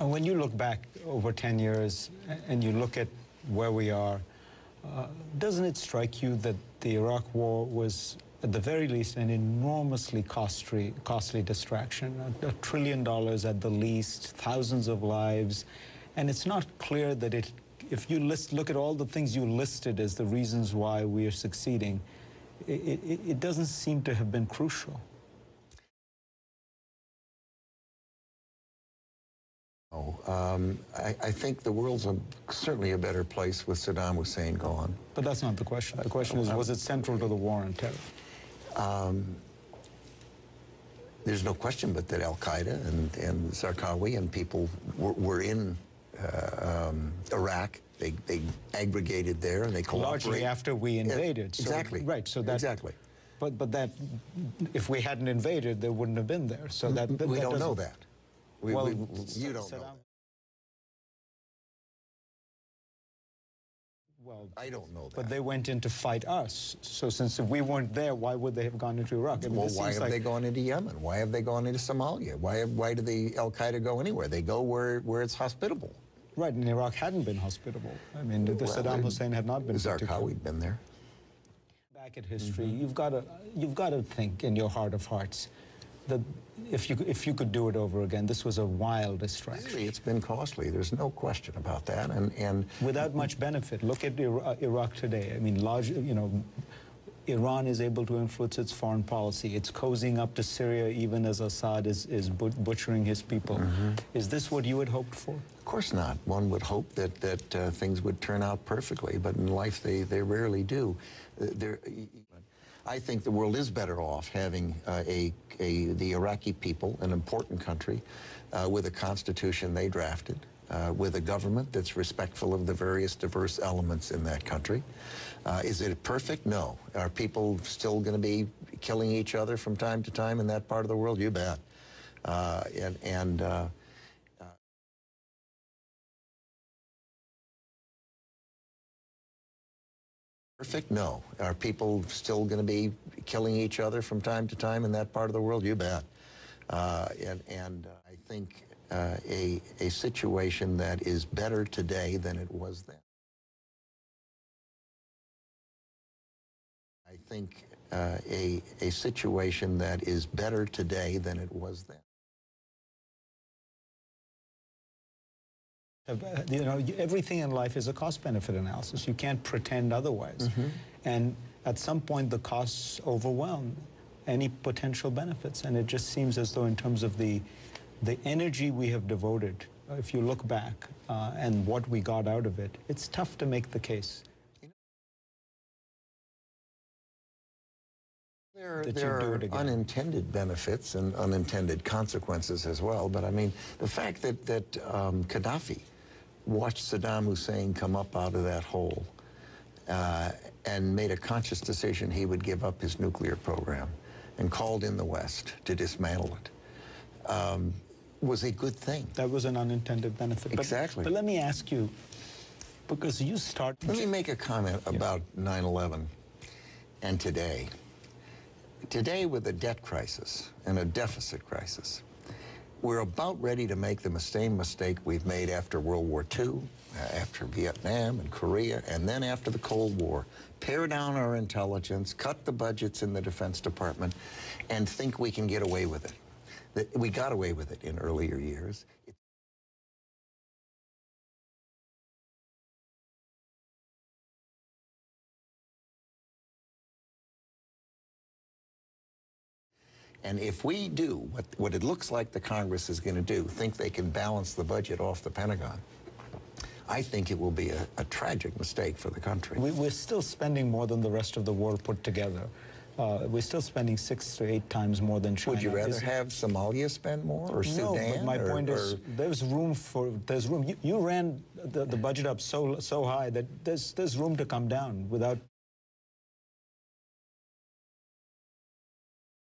And when you look back over 10 years and you look at where we are, doesn't it strike you that the Iraq war was, at the very least, an enormously costly distraction, $1 trillion at the least, thousands of lives, and it's not clear that it, if you look at all the things you listed as the reasons why we are succeeding, it doesn't seem to have been crucial. I think the world's certainly a better place with Saddam Hussein gone. But that's not the question. The question is, was it central to the war on terror? There's no question but that al-Qaeda and Zarqawi and people were in Iraq. They aggregated there and they collaborated. Largely after we invaded. Yeah, exactly. So, right. So that, exactly. But that, if we hadn't invaded, they wouldn't have been there. So that, we don't know that. Well, you don't know that. Well, I don't know that. But they went in to fight us. So since if we weren't there, why would they have gone into Iraq? I mean, well, why have they gone into Yemen? Why have they gone into Somalia? Why do the al-Qaeda go anywhere? They go where it's hospitable. Right, and Iraq hadn't been hospitable. I mean, Saddam Hussein had not been. Zarqawi'd been there. Back at history, you've got to think in your heart of hearts that if you could do it over again, this was a wild distraction. Really, it's been costly. There's no question about that, and without much benefit. Look at Iraq today. I mean, Iran is able to influence its foreign policy. It's cozying up to Syria, even as Assad is butchering his people. Is this what you had hoped for? Of course not. One would hope that things would turn out perfectly, but in life they rarely do. I think the world is better off having the Iraqi people, an important country, with a constitution they drafted, with a government that's respectful of the various diverse elements in that country. Is it perfect? No. Are people still going to be killing each other from time to time in that part of the world? You bet. Perfect? No. Are people still going to be killing each other from time to time in that part of the world? You bet. I think a situation that is better today than it was then. I think a situation that is better today than it was then. You know, everything in life is a cost-benefit analysis. You can't pretend otherwise. And at some point, the costs overwhelm any potential benefits. And it just seems as though in terms of the energy we have devoted, if you look back and what we got out of it, it's tough to make the case. There are unintended benefits and unintended consequences as well. But I mean, the fact that Gaddafi watched Saddam Hussein come up out of that hole and made a conscious decision he would give up his nuclear program and called in the West to dismantle it. Was a good thing. That was an unintended benefit. Exactly. But let me ask you, because you start... Let me make a comment about 9/11 and today. Today, with a debt crisis and a deficit crisis, we're about ready to make the same mistake we've made after World War II, after Vietnam and Korea, and then after the Cold War. Pare down our intelligence, cut the budgets in the Defense Department, and think we can get away with it. We got away with it in earlier years. And if we do what it looks like the Congress is going to do, think they can balance the budget off the Pentagon, I think it will be a tragic mistake for the country. We're still spending more than the rest of the world put together. We're still spending 6 to 8 times more than China. Would you rather have Somalia spend more, or Sudan? No, but my point is there's room for, there's room. You ran the budget up so high that there's room to come down without...